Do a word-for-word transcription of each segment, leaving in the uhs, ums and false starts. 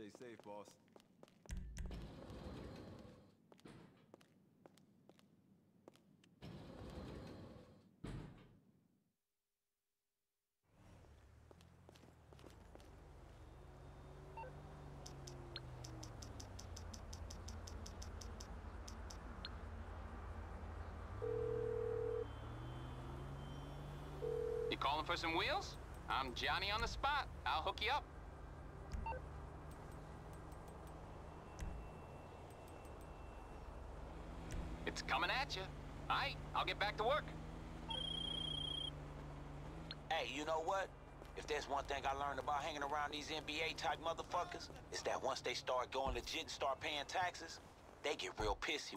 Stay safe, boss. You calling for some wheels? I'm Johnny on the spot. I'll hook you up. It's coming at you. All right, I'll get back to work. Hey, you know what? If there's one thing I learned about hanging around these N B A-type motherfuckers, it's that once they start going legit and start paying taxes, they get real pissy.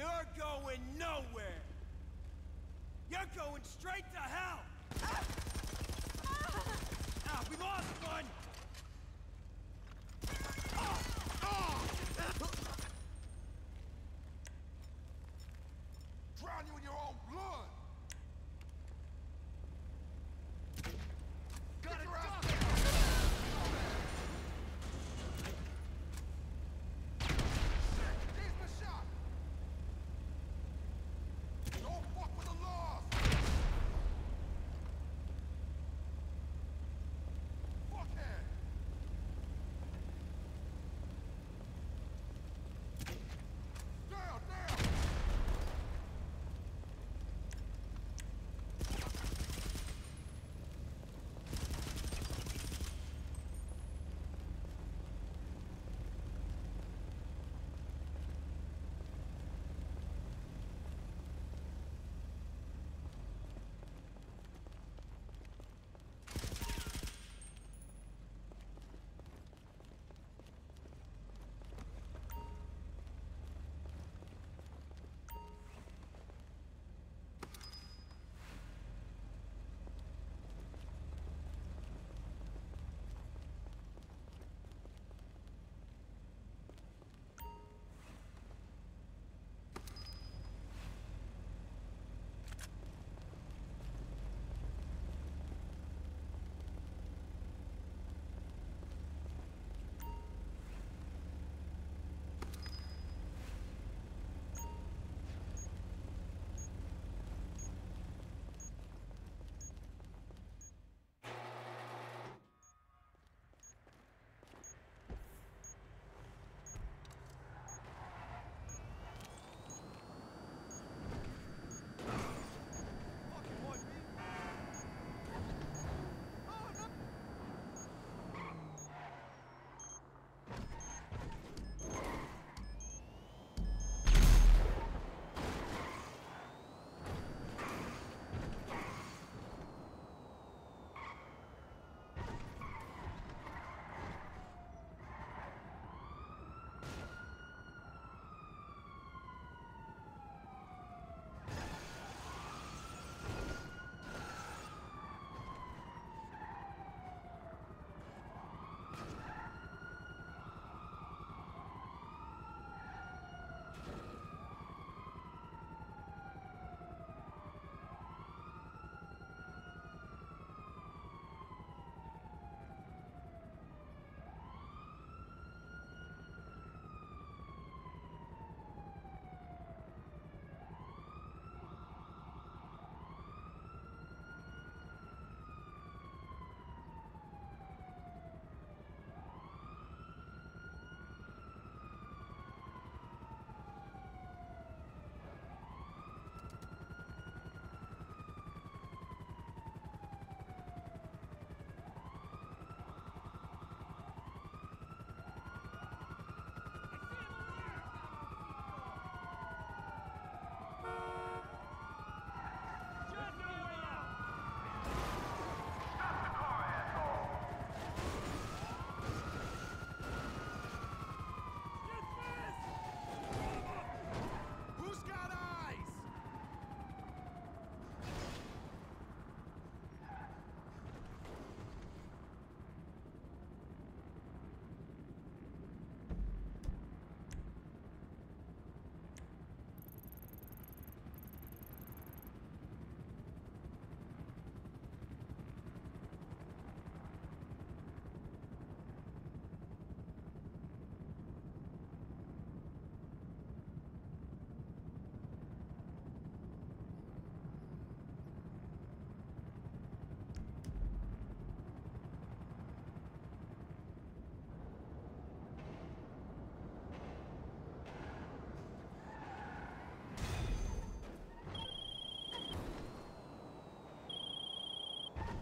You're going nowhere! You're going straight to hell! Ah, ah, we lost one! Ah, ah. Drown you in your own blood! Yeah.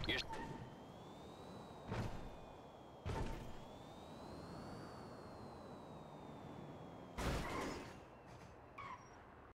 You're